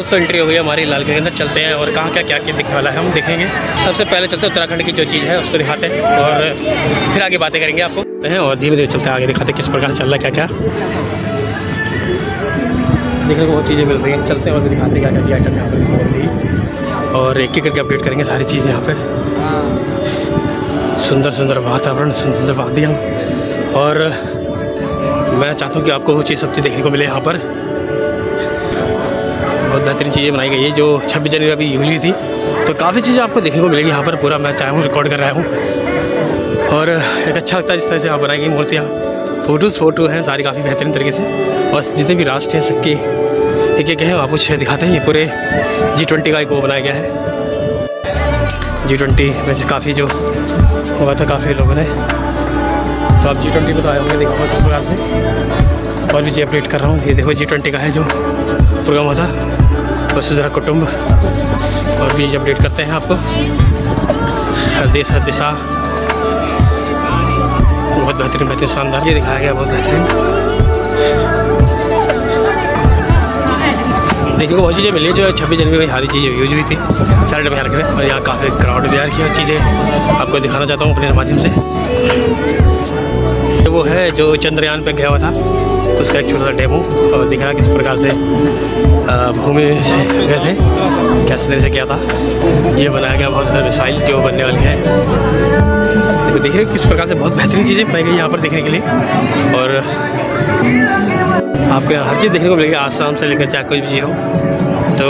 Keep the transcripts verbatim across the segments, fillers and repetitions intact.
दोस्तों एंट्री हो गई हमारी लाल किले के अंदर। चलते हैं और कहाँ क्या क्या क्या दिखने वाला है हम देखेंगे। सबसे पहले चलते हैं उत्तराखंड की जो चीज़ है उसको दिखाते हैं और फिर आगे बातें करेंगे आपको हैं और धीरे धीरे चलते हैं आगे दिखाते हैं किस प्रकार से चल रहा है क्या क्या देखने को बहुत चीज़ें मिल रही हैं। चलते हैं और दिखाते हैं क्या क्या आइटम यहाँ पर मिल रही और एक एक करके अपडेट करेंगे सारी चीज़ें यहाँ पर। सुंदर सुंदर वातावरण सुंदर सुंदर वादियाँ और मैं चाहता हूँ कि आपको वो चीज़ सब चीज़ देखने को मिले यहाँ पर। बहुत बेहतरीन चीज़ें बनाई गई है जो छब्बीस जनवरी अभी यूजली थी तो काफ़ी चीज़ें आपको देखने को मिलेगी यहाँ पर। पूरा मैं चाहे हूँ रिकॉर्ड कर रहा हूँ और एक अच्छा लगता है जिस तरह से यहाँ बनाई गई मूर्तियाँ फ़ोटोज़ फ़ोटो हैं सारी काफ़ी बेहतरीन तरीके से। और जितने भी राष्ट्र हैं सबके एक एक है वहाँ कुछ दिखाते हैं। ये पूरे जी ट्वेंटी का एक वो बनाया गया है जी ट्वेंटी में काफ़ी जो हुआ था काफ़ी लोगों ने तो आप जी ट्वेंटी को तो आए होंगे देखा होगा प्रोग्राम में। और भी जी अपडेट कर रहा हूँ। ये देखो जी ट्वेंटी का है जो प्रोग्राम होता वसुधरा कुटुंब और भी अपडेट करते हैं आपको। हर देश हर दिशा बहुत बेहतरीन बेहतरीन शानदार ये दिखाया गया बहुत बेहतरीन देखने को बहुत चीज़ें मिली जो छब्बीस जनवरी में सारी चीज़ें यूज हुई थी सारे डबे रख रहे और यहाँ काफ़ी क्राउड भी यार की चीज़ें आपको दिखाना चाहता हूँ अपने माध्यम से। वो है जो चंद्रयान पे गया हुआ था उसका एक छोटा सा डेमो और दिखाया किस प्रकार से भूमि गए थे कैसे तरह से क्या था। ये बनाया गया बहुत सारे मिसाइल जो बनने वाली है तो देखिए किस प्रकार से बहुत बेहतरीन चीज़ें बनाई गई यहाँ पर देखने के लिए। और आपको यहाँ हर चीज़ देखने को मिलेगी आसाम से लेकर चाहे कोई भी हो। तो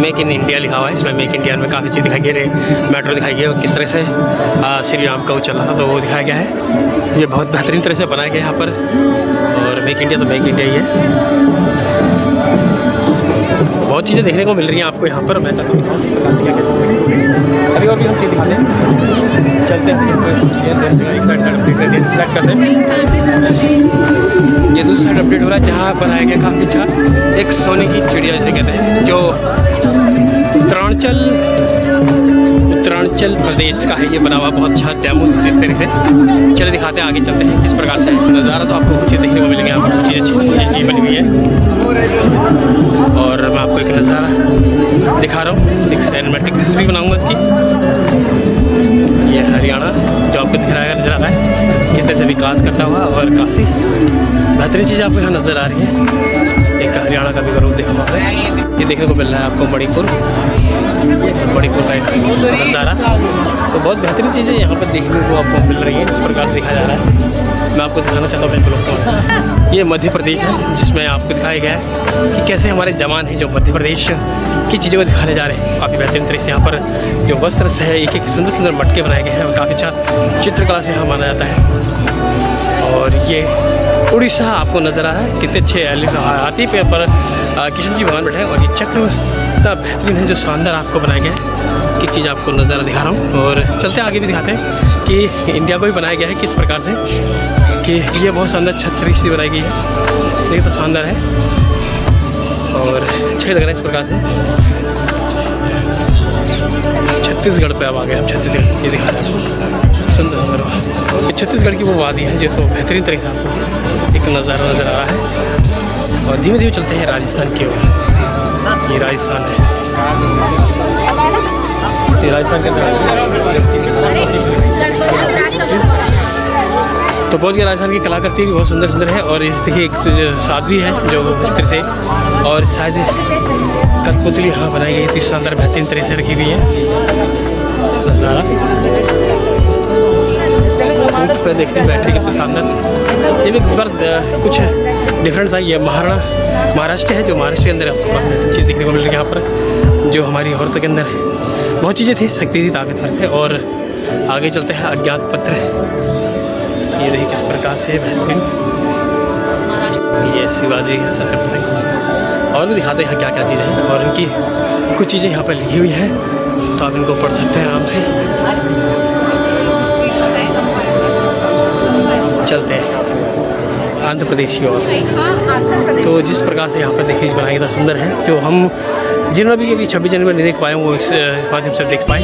मेक इन इंडिया लिखा हुआ है इसमें। मेक इंडिया में काफ़ी चीज़ दिखाई गई है मेट्रो दिखाई गई है और किस तरह से श्री राम का वो चल रहा था तो वो दिखाया गया है। ये बहुत बेहतरीन तरह से बनाया गया यहाँ पर। और मेक इंडिया तो मेक इंडिया ही है। बहुत चीज़ें देखने को मिल रही हैं आपको यहाँ पर। मैं चलता हूँ अभी और भी हम चीज़ दिखाते हैं। चलते हैं ये दूसरी साइड अपडेट हो रहा है जहाँ बनाया गया काफ़ी अच्छा एक सोने की चिड़िया जिसे कहते हैं जो उत्तरांचल उत्तरांचल प्रदेश का है। ये बना हुआ बहुत अच्छा डैमो जिस तरीके से चले दिखाते हैं आगे चलते हैं किस प्रकार से नज़ारा तो आपको कुछ देखने को मिलेंगे। यहाँ पर कुछ चीज़ें अच्छी चीज़ें बनी हुई है और मैं आपको एक नज़ारा दिखा रहा हूँ। एक सिनेमैटिक भी बनाऊँगा इसकी। ये हरियाणा जो आपको दिख रहा है नजर आ रहा है किस तरह से विकास करता हुआ और काफ़ी बेहतरीन चीज़ आपको यहाँ नज़र आ रही है। एक हरियाणा का भी जरूर देखा हुआ है। ये देखने को मिल रहा है आपको मणिपुर मणिपुर का नज़ारा तो बहुत बेहतरीन चीज़ें यहाँ पर देखने को आपको मिल रही है जिस प्रकार से दिखाया जा रहा है। मैं आपको दिखाना चाहता हूँ बिल्कुल आपको। ये मध्य प्रदेश है जिसमें आपको दिखाया गया है कि कैसे हमारे जवान हैं जो मध्य प्रदेश की चीज़ों को दिखाने जा रहे हैं। काफ़ी बेहतरीन तरीके से यहाँ पर जो वस्त्र से है एक एक सुंदर सुंदर मटके बनाए गए हैं और काफ़ी अच्छा चित्रकला से यहाँ माना जाता है। और ये उड़ीसा आपको नज़र आ रहा है कितने अच्छे हाथी पे पर किशन जी भगवान बैठे हैं और ये चक्र इतना बेहतरीन है जो शानदार आपको बनाया गया है। एक चीज़ आपको नज़ारा दिखा रहा हूँ और चलते आगे भी दिखाते हैं कि इंडिया को भी बनाया गया है किस प्रकार से कि ये बहुत शानदार छत्तीसगढ़ से बनाई गई है। ये तो शानदार है और अच्छे लग रहा है इस प्रकार से। छत्तीसगढ़ पर अब आ गए हम छत्तीसगढ़ ये दिखा रहे हैं सुंदर सुंदर छत्तीसगढ़ की वो वादी है जो तो बेहतरीन तरीके से आपको एक नज़ारा नज़र आ रहा है। और धीमे धीमे चलते हैं राजस्थान की ओर। ये राजस्थान है ये राजस्थान के तो पहुँच गया। राजस्थान की कलाकृति भी बहुत सुंदर सुंदर है और इस देखिए एक साधवी है जो इस तरह से और शायद कठपुतली यहाँ बनाई गई इतनी शानदार बेहतरीन तरीके से रखी हुई है। देखते हैं बैटरी के सामने ये भी पर कुछ डिफरेंट था। ये महाराणा महाराष्ट्र है जो महाराष्ट्र के अंदर आपको चीज़ देखने को मिल रही है यहाँ पर जो हमारी औरतों के अंदर बहुत चीज़ें थी शक्ति थी ताकतवर थे। और आगे चलते हैं अज्ञात पत्र ये देखिए किस प्रकार से बेहतरीन ये शिवाजी है सत्य और भी दिखाते हैं क्या क्या चीज़ें हैं और उनकी कुछ चीज़ें यहाँ पर लिखी हुई हैं तो आप इनको पढ़ सकते हैं आराम से। चलते हैं आंध्र प्रदेश की ओर तो जिस प्रकार से यहाँ पर देखिए बनाया गया था सुंदर है जो हम जिनमें भी अभी छब्बीस जनवरी नहीं देख पाए वो इस माध्यम से देख पाए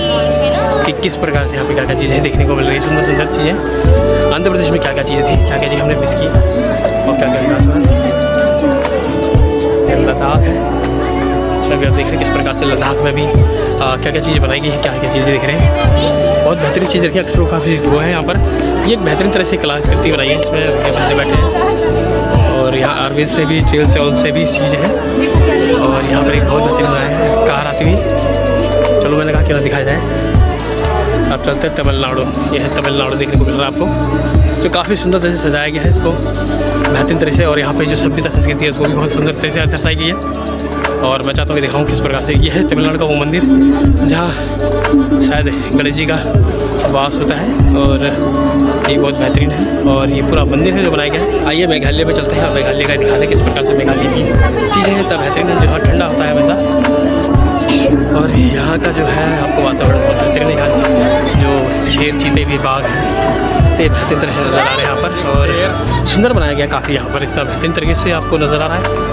कि किस प्रकार से यहाँ पे क्या क्या चीज़ें देखने को मिल रही है सुंदर सुंदर चीज़ें। आंध्र प्रदेश में क्या क्या चीज़ें थी क्या क्या चीज़ें हमने मिस की और क्या क्या विकास हुआ। लद्दाख है इसमें भी आप देख रहे हैं किस प्रकार से लद्दाख में भी आ, क्या क्या चीज़ें बनाई गई हैं, क्या क्या चीज़ें दिख रहे हैं। बहुत बेहतरीन चीज़ रखी है, अक्सरों काफ़ी वो है यहाँ पर। ये एक बेहतरीन तरह से कलाकृति बनाई है, इसमें बंदे बैठे हैं और यहाँ आर्मी से भी ट्रेल से ऑल से भी चीज़ें हैं और यहाँ पर एक बहुत बेहतरीन बनाया है कार आती हुई। चलो मैंने कहा क्यों ना दिखाया जाए। आप चलते हैं तमिलनाडु, ये है तमिलनाडु देखने को मिल रहा है आपको, जो काफ़ी सुंदर तरह से सजाया गया है इसको बेहतरीन तरह से। और यहाँ पे जो सभ्यता संस्कृति है उसको भी बहुत सुंदर तरह से दर्शाई गई है। और मैं चाहता हूँ कि दिखाऊँ किस प्रकार से। ये है तमिलनाडु का वो मंदिर जहाँ शायद गणेश जी का वास होता है और ये बहुत बेहतरीन है और ये पूरा मंदिर है जो बनाया गया है। आइए मेघालय में चलते हैं, मेघालय का दिखाते हैं किस प्रकार से मेघालय की चीज़ें हैं इतना बेहतरीन है। जहाँ ठंडा होता है हमेशा और यहाँ का जो है आपको वातावरण बहुत बेहतरीन है। यहाँ शेर चीते भी बाघ हैं, तो बेहतरीन तरह से नज़र आ रहे हैं यहाँ पर और सुंदर बनाया गया काफ़ी यहाँ पर, इतना बेहतरीन तरीके से आपको नज़र आ रहा है।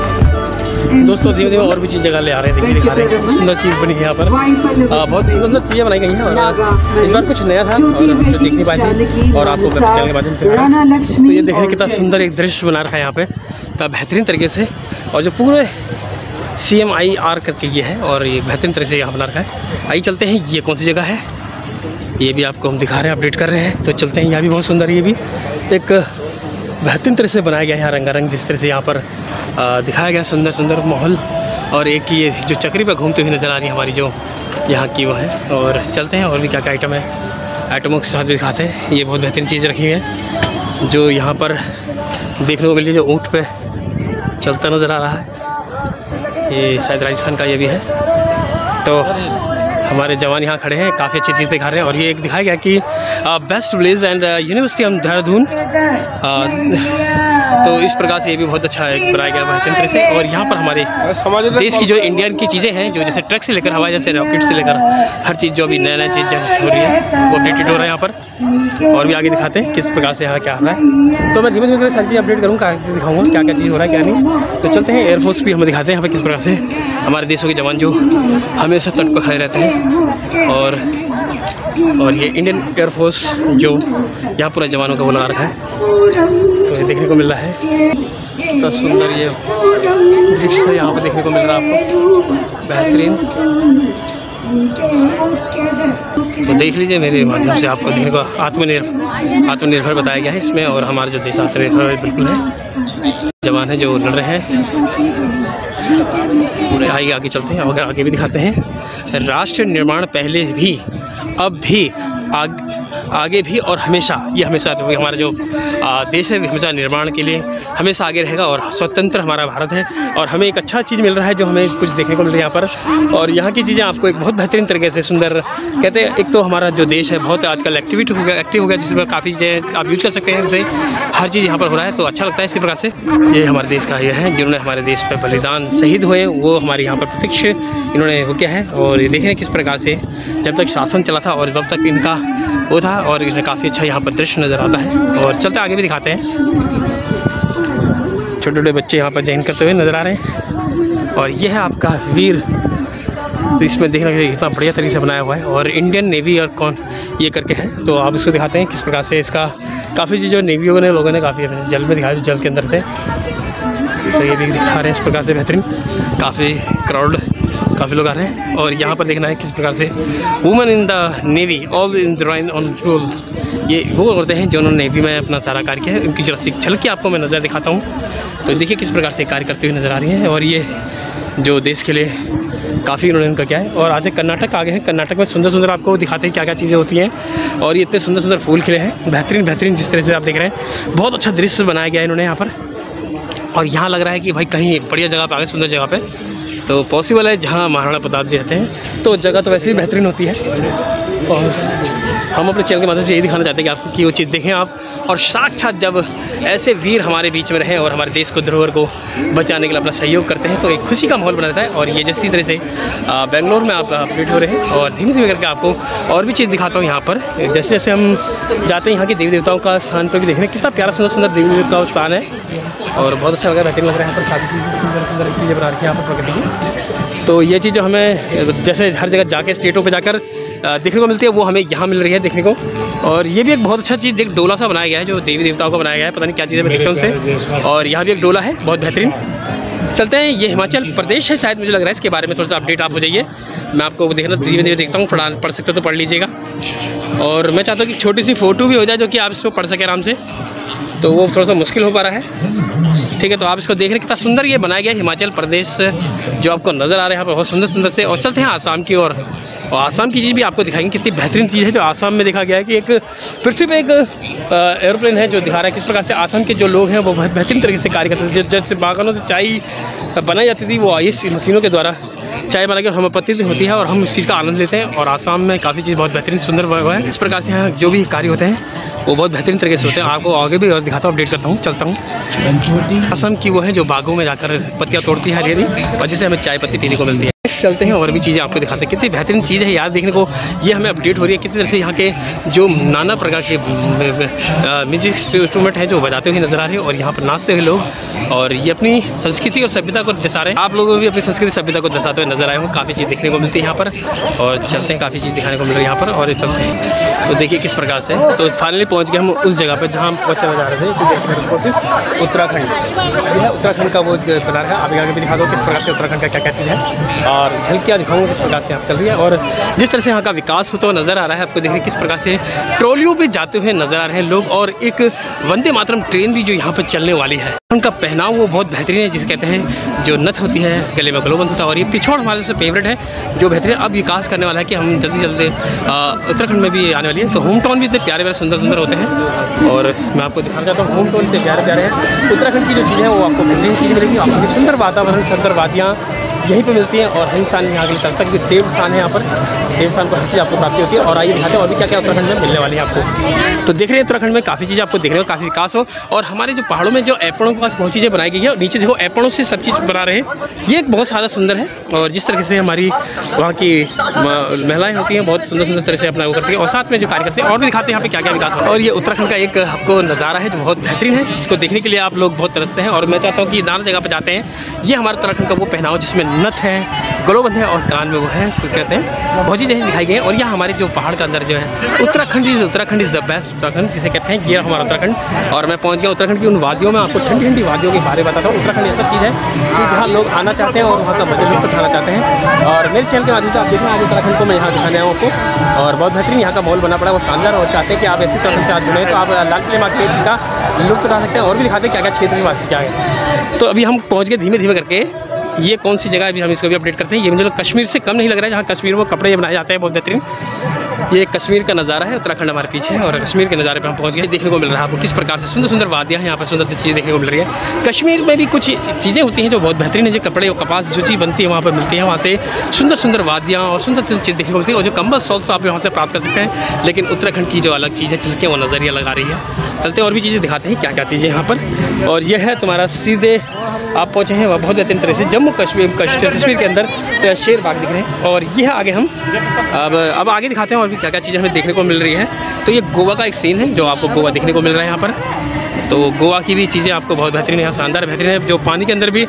दोस्तों धीरे धीरे और भी चीज़ जगह ले आ रहे हैं, देखिए दिखा रहे हैं सुंदर चीज़ बनी है यहाँ पर। आ, बहुत मतलब चीज़ें बनाई गई हैं और इस बार कुछ नया था और हम जो देख नहीं पाए और आपको चैनल के माध्यम से तो ये देख रहे हैं कितना सुंदर एक दृश्य बना रखा है यहाँ पर इतना बेहतरीन तरीके से। और जो पूरे सी एम आई आर करके ये है और ये बेहतरीन तरह से यहाँ बना रखा है। आइए चलते हैं, ये कौन सी जगह है ये भी आपको हम दिखा रहे हैं, अपडेट कर रहे हैं। तो चलते हैं, यहाँ भी बहुत सुंदर, ये भी एक बेहतरीन तरह से बनाया गया है यहाँ रंगारंग, जिस तरह से यहाँ पर दिखाया गया सुंदर सुंदर माहौल। और एक ये जो चक्री पर घूमते हुए नज़र आ रही है हमारी जो यहाँ की वो है। और चलते हैं और भी क्या क्या आइटम है, आइटमों के साथ भी दिखाते हैं। ये बहुत बेहतरीन चीज़ रखी है जो यहाँ पर देखने को मिली, जो ऊँट पर चलता नज़र आ रहा है, ये शायद राजस्थान का ये भी है। तो हमारे जवान यहाँ खड़े हैं, काफ़ी अच्छी चीज़ दिखा रहे हैं। और ये एक दिखाया गया कि आ, बेस्ट विलेज एंड यूनिवर्सिटी हम देहरादून, तो इस प्रकार से ये भी बहुत अच्छा एक बनाया गया बेहतरीन तरह से। और यहाँ पर हमारे देश की जो इंडियन की चीज़ें हैं, जो जैसे ट्रक से लेकर हवाई जैसे रॉकेट से लेकर हर चीज़ जो भी नया नया चीज़ हो रही है वो अपडेटेड हो रहा है यहाँ पर। और भी आगे दिखाते हैं किस प्रकार से यहाँ क्या हो रहा है। तो मैं धीरे धीरे सारी चीज़ अपडेट करूँगा, दिखाऊँगा क्या क्या चीज़ हो रहा है क्या नहीं। तो चलते हैं, एयरफोर्स भी हमें दिखाते हैं यहाँ पर किस प्रकार से हमारे देशों के जवान जो हमेशा तट पर खड़े रहते हैं। और और ये इंडियन एयरफोर्स जो यहाँ पूरा जवानों का बना रखा है, तो ये देखने को मिल रहा है इतना सुंदर ये दृश्य यहाँ पर देखने को मिल रहा है आपको बेहतरीन। तो देख लीजिए, मेरे माध्यम से आपको देखने को आत्मनिर्भर आत्मनिर्भर बताया गया है इसमें। और हमारा जो देश आत्मनिर्भर बिल्कुल है, जवान है जो लड़ रहे हैं पूरे। आइए आगे चलते हैं, अगर आगे भी दिखाते हैं राष्ट्र निर्माण पहले भी अब भी आग, आगे भी और हमेशा, ये हमेशा हमारा जो देश है हमेशा निर्माण के लिए हमेशा आगे रहेगा। और स्वतंत्र हमारा भारत है और हमें एक अच्छा चीज़ मिल रहा है जो हमें कुछ देखने को मिल रहा है यहाँ पर। और यहाँ की चीज़ें आपको एक बहुत बेहतरीन तरीके से सुंदर कहते हैं। एक तो हमारा जो देश है बहुत आजकल एक्टिविट हो गया एक्टिव हो गया जिसमें काफ़ी चीज़ें आप यूज कर सकते हैं, जैसे हर चीज़ यहाँ पर हो रहा है, तो अच्छा लगता है इसी प्रकार से। ये हमारे देश का ये है जिन्होंने हमारे देश पर बलिदान शहीद हुए, वो हमारे यहाँ पर प्रत्यक्ष इन्होंने वो किया है। और ये देखें किस प्रकार से जब तक शासन चला था और जब तक इनका वो था, और इसमें काफ़ी अच्छा यहाँ पर दृश्य नज़र आता है। और चलते आगे भी दिखाते हैं, छोटे छोटे बच्चे यहाँ पर जॉइन करते हुए नज़र आ रहे हैं। और यह है आपका वीर, तो इसमें देखने के इतना बढ़िया तरीके से बनाया हुआ है। और इंडियन नेवी और कौन ये करके है, तो आप इसको दिखाते हैं किस प्रकार से इसका काफ़ी चीज़ जो नेवी ने लोगों ने काफ़ी जल में दिखाया, जल के अंदर थे, तो ये भी दिखा रहे हैं इस प्रकार से बेहतरीन। काफ़ी क्राउड, काफ़ी लोग आ रहे हैं। और यहाँ पर देखना है किस प्रकार से women in the navy all in drain on rules, ये वो औरतें हैं जो उन्होंने नेवी में अपना सारा कार्य किया है। उनकी जरा सी झलक आपको मैं नज़र दिखाता हूँ, तो देखिए किस प्रकार से कार्य करते हुए नज़र आ रही हैं। और ये जो देश के लिए काफ़ी उन्होंने उनका क्या है। और आज कर्नाटक आगे हैं, कर्नाटक में सुंदर सुंदर आपको दिखाते हैं क्या क्या चीज़ें होती हैं। और ये इतने सुंदर सुंदर फूल खिले हैं बेहतरीन बेहतरीन जिस तरह से आप देख रहे हैं, बहुत अच्छा दृश्य बनाया गया है इन्होंने यहाँ पर। और यहाँ लग रहा है कि भाई कहीं बढ़िया जगह पर आ गए, सुंदर जगह पर, तो पॉसिबल है जहाँ महाराणा प्रताप जी रहते हैं, तो जगह तो वैसे ही बेहतरीन होती है। और हम अपने चैनल के माध्यम से यही दिखाना चाहते हैं कि आपको कि वो चीज़ देखें आप, और साक्षात जब ऐसे वीर हमारे बीच में रहें और हमारे देश को धरोहर को बचाने के लिए अपना सहयोग करते हैं, तो एक खुशी का माहौल बना रहता है। और ये जिस तरह से बेंगलुरु में आप अपडेट हो रहे हैं। और धीरे धीरे करके आपको और भी चीज़ दिखाता हूँ यहाँ पर, जैसे जैसे हम जाते हैं यहाँ के देवी देवताओं का स्थान पर भी देखने, कितना प्यारा सुंदर सुंदर देवी देवताओं का स्थान है और बहुत अच्छा लग रहा है, बेहतरीन लग रहा है यहाँ पर। काफ़ी सुंदर सुंदर चीज़ें बना रखी है यहाँ पर प्रकृति की, तो ये चीज़ जो हमें जैसे हर जगह जाके स्टेटों पे जाकर देखने को मिलती है, वो हमें यहाँ मिल रही है देखने को। और ये भी एक बहुत अच्छा चीज़, एक डोला सा बनाया गया है जो देवी देवताओं का बनाया गया है, पता नहीं क्या चीज़ें मैं देखता हूँ उससे। और यहाँ भी एक डोला है बहुत बेहतरीन, चलते हैं। ये हिमाचल प्रदेश है शायद, मुझे लग रहा है इसके बारे में थोड़ा सा अपडेट आप हो जाइए। मैं आपको देखना धीरे धीरे देखता हूँ, पढ़ा पढ़ सकते हो तो पढ़ लीजिएगा। और मैं चाहता हूँ कि छोटी सी फ़ोटो भी हो जाए जो कि आप इसको पढ़ सकें आराम से, तो वो थोड़ा सा मुश्किल हो पा रहा है। ठीक है, तो आप इसको देख रहे हैं कितना सुंदर ये बनाया गया हिमाचल प्रदेश जो आपको नज़र आ रहा है यहाँ पर, बहुत सुंदर सुंदर से। और चलते हैं आसाम की ओर, और आसाम की चीज़ भी आपको दिखाएंगे, कितनी बेहतरीन चीज़ है। जो आसाम में देखा गया है कि एक पृथ्वी पर एक एरोप्लेन है जो दिखा रहा है किस प्रकार से आसाम के जो लोग हैं वो बहुत बेहतरीन तरीके से कार्य करते थे। जैसे बागानों से चाय बनाई जाती थी, वो इस मशीनों के द्वारा चाय बना के हमें पत्ती होती है और हम इस चीज़ का आनंद लेते हैं। और आसाम में काफ़ी चीज़ बहुत बेहतरीन सुंदर हुआ है। इस प्रकार से यहाँ जो भी कार्य होते हैं वो बहुत बेहतरीन तरीके से होते हैं। आपको आगे भी और दिखाता हूँ, अपडेट करता हूँ, चलता हूँ। आसाम की वो है जो बागों में जाकर पत्तियाँ तोड़ती है हरी हरी, और जिससे हमें चाय पत्ती पीने को मिलती है। चलते हैं और भी चीज़ें आपको दिखाते हैं, कितनी बेहतरीन चीज़ है यार देखने को। ये हमें अपडेट हो रही है कितनी तरह से यहाँ के जो नाना प्रकार के म्यूजिक इंस्ट्रूमेंट हैं जो बजाते हुए नजर आ रहे हैं, और यहाँ पर नाचते हुए लोग, और ये अपनी संस्कृति और सभ्यता को दर्शा रहे हैं। आप लोगों को भी अपनी संस्कृति सभ्यता को दर्शाते हुए नजर आए हों। काफ़ी चीज़ देखने को मिलती है यहाँ पर, और चलते हैं, काफ़ी चीज़ दिखाने को मिल रही है यहाँ पर। और चलते हैं तो देखिए किस प्रकार से। तो फाइनली पहुँच गए हम उस जगह पर जहाँ हम पहुँचने जा रहे थे, उत्तराखंड। उत्तराखंड का वो बना रहा है, आप यहाँ भी दिखा दो किस प्रकार से उत्तराखंड का क्या क्या चीज़ है, और झलकियाँ दिखाऊंगा किस प्रकार से आप चल रही है। और जिस तरह से यहाँ का विकास होता हुआ नज़र आ रहा है, आपको देखिए किस प्रकार से ट्रॉलियों पे जाते हुए नज़र आ रहे हैं लोग। और एक वंदे मातरम ट्रेन भी जो यहाँ पर चलने वाली है। उनका पहनाव वो बहुत बेहतरीन है, जिसे कहते हैं जो नथ होती है, गले में ग्लोबंद होता है, और ये पिछोड़ हमारे से फेवरेट है जो बेहतरीन अब विकास करने वाला है कि हम जल्दी जल्दी उत्तराखंड में भी आने वाली है। तो होम टाउन भी इतने प्यारे प्यारे सुंदर सुंदर होते हैं, और मैं आपको दिखाना चाहता हूँ होम टाउन इतने प्यारे प्यारे हैं। उत्तराखंड की जो चीज़ें हैं वो आपको बेहतरीन चीज़ मिलेगी, आपको सुंदर वातावरण, सुंदर वादियाँ यहीं पे मिलती हैं। और हर स्थान यहाँ के तक तक देव स्थान है, यहाँ पर देव स्थान पर हर चीज़ आपको प्राप्ति होती है। और आइए दिखाते हैं और भी क्या क्या उत्तराखंड में मिलने वाली है आपको। तो देख रहे हैं उत्तराखंड में काफ़ी चीज़ें आपको देखने को, काफ़ी विकास हो। और हमारे जो पहाड़ों में जो ऐपड़ों के पास बहुत चीज़ें बनाई गई है, नीचे देखो ऐपड़ों से सब चीज़ बना रहे हैं, ये एक बहुत सारा सुंदर है। और जिस तरीके से हमारी वहाँ की महिलाएं होती हैं बहुत सुंदर सुंदर तरह से अपना वो करती हैं, और साथ में जो कार्य करते हैं। और भी दिखाते हैं यहाँ पर क्या क्या विकास हो। और ये उत्तराखंड का एक आपको नज़ारा है जो बहुत बेहतरीन है, इसको देखने के लिए आप लोग बहुत तरसते हैं। और मैं चाहता हूँ कि नाना जगह पर जाते हैं, ये हमारे उत्तराखंड का वो पहनाव जिसमें नथ है, ग्लोबंद है, और कान में वो है कहते हैं, बहुत चीज़ें दिखाई गई हैं। और यह हमारे जो पहाड़ के अंदर जो है Uttarakhand is Uttarakhand is the best Uttarakhand जिसे कहते हैं, ये हमारा उत्तराखंड। और मैं पहुंच गया उत्तराखंड की उन वादियों में, आपको ठंडी ठंडी वादियों के बारे में बताता हूँ। उत्तराखंड ऐसा चीज़ है कि जहाँ लोग आना चाहते हैं और वहाँ का मजा लुत्फ उठाना चाहते हैं। और मेरे चैनल के माध्यम से आप देख रहे हैं आज उत्तराखंड को मैं यहाँ दिखाने आया हूँ आपको, और बहुत बेहतरीन यहाँ का माहौल बना पड़ा है, वो शानदार। और चाहते हैं कि आप ऐसी तरह से आप जुड़े तो आप लाल किले मार्केट का लुत्फ उठा सकते हैं। और भी दिखाते हैं क्या क्या क्षेत्र निवासी क्या है। तो अभी हम पहुँच गए धीमे धीमे करके, ये कौन सी जगह है अभी हम इसको भी अपडेट करते हैं। ये मुझे कश्मीर से कम नहीं लग रहा है, जहाँ कश्मीर में कपड़े बनाए जाते हैं बहुत बेहतरीन। ये कश्मीर का नज़ारा है, उत्तराखंड हमारे पीछे है, और कश्मीर के नज़ारे पे हम पहुँच गए। देखने को मिल रहा है आपको किस प्रकार से सुंदर सुंदर वादियाँ हैं, यहाँ पर सुंदर सी चीज़ें देखने को मिल रही है। कश्मीर में भी कुछ चीज़ें होती हैं जो बहुत बेहतरीन है, जो कपड़े और कपास जो चीज़ बनती है वहाँ पर मिलती है, वहाँ से सुंदर सुंदर वादियाँ और सुंदर सुंदर चीज़ देखने को मिलती है। और जो कंबल सोल्स आप यहाँ से प्राप्त कर सकते हैं, लेकिन उत्तराखंड की जो अलग चीज़ है चल के वो नज़रिया लगा रही है। चलते और भी चीज़ें दिखाते हैं क्या क्या चीज़ें यहाँ पर। और यह है तुम्हारा सीधे आप पहुँचे हैं वह बहुत बेहतरीन तरह से जम्मू कश्मीर कश्मीर के अंदर, तो शेर बाग दिख रहे हैं। और यह आगे हम अब अब आगे दिखाते हैं और भी क्या क्या चीज़ें हमें देखने को मिल रही है। तो ये गोवा का एक सीन है जो आपको गोवा देखने को मिल रहा है यहाँ पर। तो गोवा की भी चीज़ें आपको बहुत बेहतरीन है, शानदार बेहतरीन है, जो पानी के अंदर भी आ,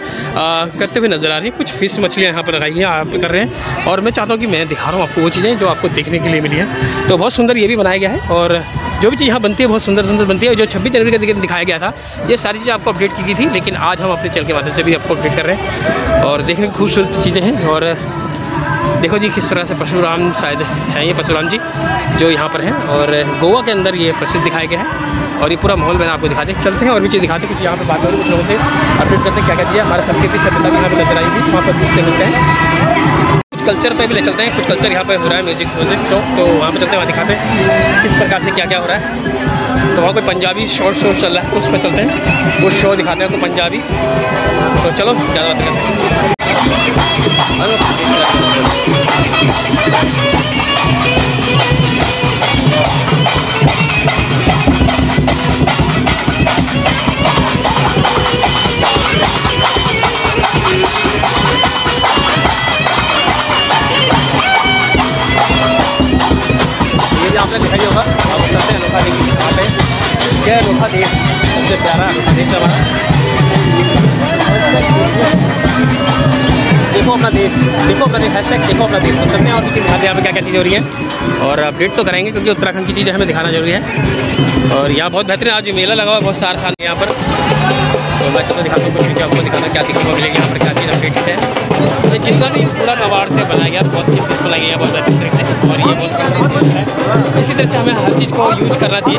करते हुए नज़र आ रही है। कुछ फिश मछलियाँ यहाँ पर लगाई हैं, आप कर रहे हैं, और मैं चाहता हूँ कि मैं दिखा रहा हूँ आपको वो चीज़ें जो आपको देखने के लिए मिली है। तो बहुत सुंदर ये भी बनाया गया है, और जो भी चीज़ यहाँ बनती है बहुत सुंदर सुंदर बनती है। जो छब्बीस जनवरी के दिन दिखाया गया था, ये सारी चीज़ें आपको अपडेट की गई थी, लेकिन आज हम अपने चैनल के माध्यम से भी आपको अपडेट कर रहे हैं। और देखने की खूबसूरत चीज़ें हैं। और देखो जी किस तरह से परशुराम शायद हैं, ये परशुराम जी जो यहाँ पर हैं, और गोवा के अंदर ये प्रसिद्ध दिखाया गया है। और ये पूरा माहौल मैंने आपको दिखाते हैं। चलते हैं और भी चीज़ दिखाते हैं, कुछ यहाँ पर बात करें, कुछ लोगों से अपडेट करते हैं क्या क्या चीज़ें हमारे संस्कृति सभ्यता की यहाँ पर नजर आएगी, वहाँ पर दूसरे मिलते हैं। कुछ कल्चर पे भी ले चलते हैं, कुछ कल्चर यहाँ पे हो रहा है, म्यूजिक म्यूजिक शो, तो वहाँ पे चलते हैं, वहाँ दिखाते हैं किस प्रकार से क्या क्या हो रहा है। तो वहाँ कोई पंजाबी शॉर्ट शो चल रहा है, तो उस पर चलते हैं, उस शो दिखाते हैं आपको पंजाबी। तो चलो ज़्यादा बात करते हैं। आपने दिखाई होगा, आप चलते हैं अनोखा देश की बात है। यह अनोखा देश सबसे प्यारा अनोखा देश हमारा, देखो अपना देश, देखो अपना देश, हैशटैग देखो अपना देश। चलते हैं और भी चीज़ दिखाते हैं यहाँ पर क्या क्या चीज़ें हो रही हैं, और अपडेट तो कराएंगे क्योंकि उत्तराखंड की चीज़ें हमें दिखाना जरूरी है। और यहाँ बहुत बेहतरीन आज मेला लगा हुआ है, बहुत सारा साल यहाँ पर तो मैं चलो दिखाता हूँ कुछ भी आपको दिखाना क्या दिखने को मिलेगी यहाँ पर, क्या चीज़ अपडेटेड है। तो जितना भी पूरा नवार से बनाया गया बहुत अच्छी चीज़ बनाई गई है, बहुत अच्छी तरह से, और ये बहुत इसी तरह से हमें हर चीज़ को यूज करना चाहिए।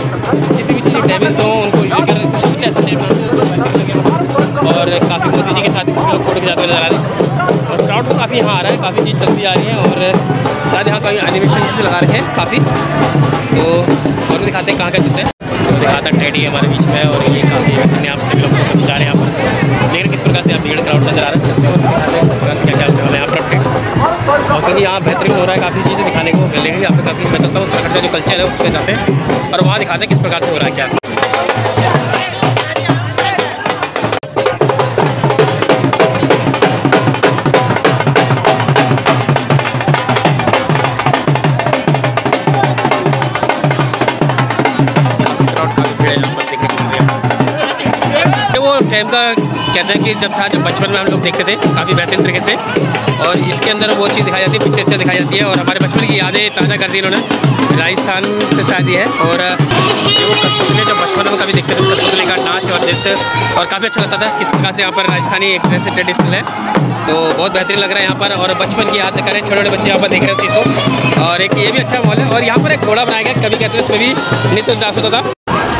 जितनी भी चीज़ें डैमेज हों उनको यूज कर कुछ कुछ ऐसा चाहिए। और काफ़ी मोदी जी के साथ लोग फोटो खिंचाते हुए नजर आ रहे हैं और क्राउड तो काफ़ी यहाँ आ रहा है, काफ़ी चीज़ चलती आ रही है और शायद यहाँ कहीं एनिमेशन से लगा रखे हैं काफ़ी। तो और भी दिखाते हैं कहाँ क्या चलते हैं। तो दिखाता है टेडी हमारे बीच में और ये काफ़ी अपने आप से भी लोग फोटो खिंचा रहे हैं यहाँ पर। लेकिन किस प्रकार से आप भीड़ क्राउड नजर आ रहा है, क्या होने वाला यहाँ पर अपडेट, और क्योंकि यहाँ बेहतरीन हो रहा है, काफ़ी चीज़ें दिखाने को मिल रही है यहाँ पर। काफ़ी मैं चलता हूँ उत्तराखंड का जो कल्चर है उसमें जाते हैं और वहाँ दिखाते हैं किस प्रकार से हो रहा है क्या। टाइम का कहते हैं कि जब था जब बचपन में हम लोग देखते थे काफ़ी बेहतरीन तरीके से, और इसके अंदर वो चीज़ दिखाई जाती है, पिक्चर अच्छा दिखाई जाती है और हमारे बचपन की यादें ताज़ा कर दी इन्होंने। राजस्थान से शादी है और जो कठपुतले जब बचपन में कभी देखते थे उसका कठपुतले का नाच और नृत्य और काफ़ी अच्छा लगता था किस प्रकार से यहाँ पर राजस्थानी एक तरह से ट्रेडिशनल है। तो बहुत बेहतरीन लग रहा है यहाँ पर और बचपन की याद करें, छोटे छोटे बच्चे यहाँ पर देख रहे हैं इस चीज़ को, और एक ये भी अच्छा माहौल है। और यहाँ पर एक घोड़ा बनाया गया, कभी कहते थे उसमें भी नृत्य डांस होता था।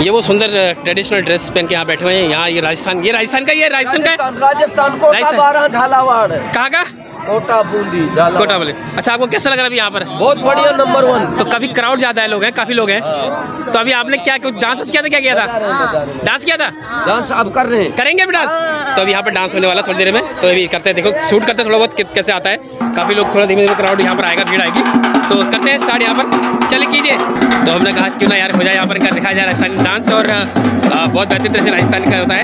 ये वो सुंदर ट्रेडिशनल ड्रेस पहन के यहाँ बैठे हुए हैं। यहाँ ये राजस्थान, ये राजस्थान का, ये राजस्थान का राजस्थान कोटा बारा झालावाड़ कहाँ का कोटा बूंदी कोटा बोले। अच्छा आपको कैसा लग रहा है अभी यहाँ पर? बहुत बढ़िया, नंबर वन। तो कभी क्राउड ज़्यादा है, लोग हैं, काफ़ी लोग हैं। तो अभी आपने क्या कुछ डांस किया था? क्या किया था? डांस किया था? डांस आप कर रहे हैं, करेंगे अभी डांस। तो अभी यहाँ पर डांस होने वाला थोड़ी देर में, तो अभी करते हैं, देखो शूट करते हैं थोड़ा बहुत कैसे आता है। काफ़ी लोग, थोड़ा धीमे धीमे क्राउड यहाँ पर आएगा, भीड़ आएगी, तो करते हैं स्टार्ट यहाँ पर, चलिए कीजिए। तो हमने कहा क्यों ना यार हो जाए यहाँ पर, कर दिखाया जाए राजस्थानी डांस और आ, बहुत बेहतर तरह से राजस्थानी का होता है।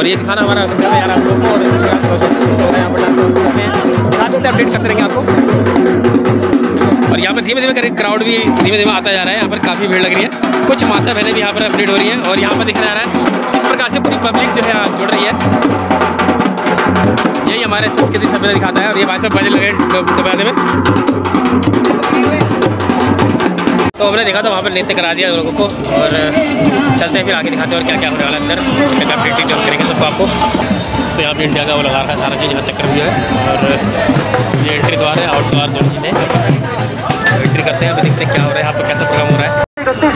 और ये दिखाना हमारा यार आप लोगों को, और यहाँ पर डांस से अपडेट करते रहेंगे आपको। और यहाँ पर धीमे धीमे करके क्राउड भी धीमे धीमे आता जा रहा है, यहाँ पर काफ़ी भीड़ लग रही है, कुछ माता बहनें भी यहाँ पर अपडेट हो रही हैं। और यहाँ पर दिखाया जा रहा है किस प्रकार से पूरी पब्लिक जो है जुड़ रही है, यही हमारे संस्कृति सभ्यता दिखाता है। और ये भाई साहब बजे लगे दबाने में, तो हमने देखा था वहाँ पर नृत्य करा दिया लोगों को। और चलते हैं फिर आगे, दिखाते हैं और क्या क्या होने वाला अंदर, एक अपडेट डिटेल करेंगे सबको आपको। तो यहाँ पर इंडिया का वो लगा रहा है सारा चीज़, यहाँ चक्कर भी है और ये एंट्री द्वार है, आउट द्वार दोनों चीज़ें। एंट्री करते हैं, अब देखते हैं क्या हो रहा है यहाँ पर, कैसा प्रोग्राम हो रहा है।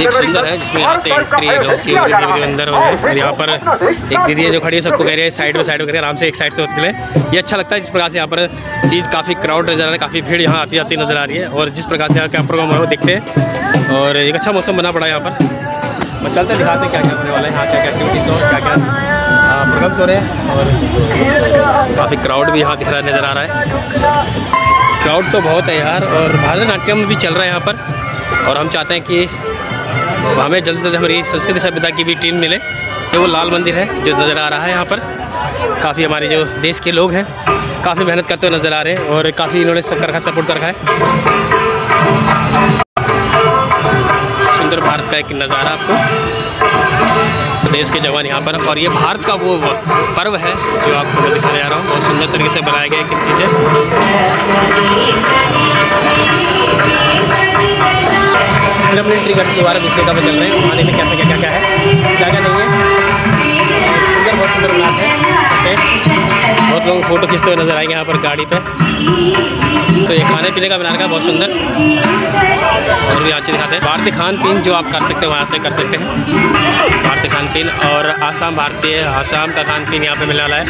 एक सुंदर है जिसमें यहाँ से एंट्री है लोग की, धीरे अंदर हो गए। और यहाँ पर एक दीदी है जो खड़ी है, सबको कह रही है साइड में साइड में करें, आराम से एक साइड से होते चले। ये अच्छा लगता है जिस प्रकार से यहाँ पर चीज़, काफ़ी क्राउड नजर आ रहा है, काफ़ी भीड़ यहाँ आती जाती नजर आ रही है। और जिस प्रकार से यहाँ का प्रोग्राम है वो देखते हैं, और एक अच्छा मौसम बना पड़ा है यहाँ पर। मैं चलते दिखाते हैं क्या क्या होने वाला है यहाँ, क्या क्या एक्टिविटीज़ और क्या क्या प्रोग्राम्स हो रहे हैं। और काफ़ी क्राउड भी यहाँ दिख रहा नज़र आ रहा है, क्राउड तो बहुत है यार। और भारतनाट्यम भी चल रहा है यहाँ पर, और हम चाहते हैं कि तो हमें जल्द से जल्द हमारी संस्कृति सभ्यता की भी टीम मिले। ये वो लाल मंदिर है जो नज़र आ रहा है यहाँ पर, काफ़ी हमारे जो देश के लोग हैं काफ़ी मेहनत करते हुए नज़र आ रहे हैं, और काफ़ी इन्होंने सब कर रखा, सपोर्ट कर रखा है। सुंदर भारत का एक नज़ारा आपको, तो देश के जवान यहाँ पर। और ये भारत का वो पर्व है जो आपको मैं दिखाने जा रहा हूँ, बहुत सुंदर तरीके से बनाया गया एक चीज़ें। फिर अपने एंट्री करके दोबारा दूसरे का बदल रहे हैं, खाने में कैसा क्या क्या क्या है, क्या क्या नहीं है। सुंदर, बहुत सुंदर बात है, बहुत लोग फोटो खींचते हुए नजर आएंगे यहाँ पर गाड़ी पे। तो ये खाने पीने का बना रखा है बहुत सुंदर, और भी अच्छे दिखाते हैं। भारतीय खान पीन जो आप कर सकते हो वहाँ से कर सकते हैं, भारतीय खान पीन। और आसाम भारतीय, आसाम का खान पीन यहाँ पर मिलने वाला है।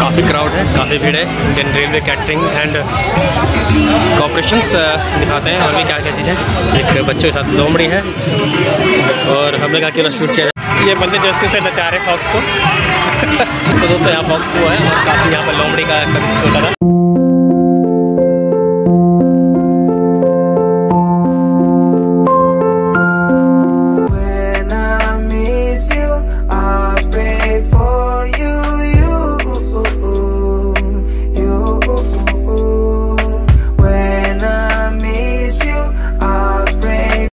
काफ़ी क्राउड है, काफ़ी भीड़ है। Then railway catering and cooperations दिखाते हैं, और भी क्या क्या चीज़ें। एक बच्चों के साथ लोमड़ी है, और हमने कहा कि शूट किया जाए। ये बंदे जैसे से नचा रहे फॉक्स को तो दोस्तों यहाँ फॉक्स वो है, और काफ़ी यहाँ पर लोमड़ी का होता था।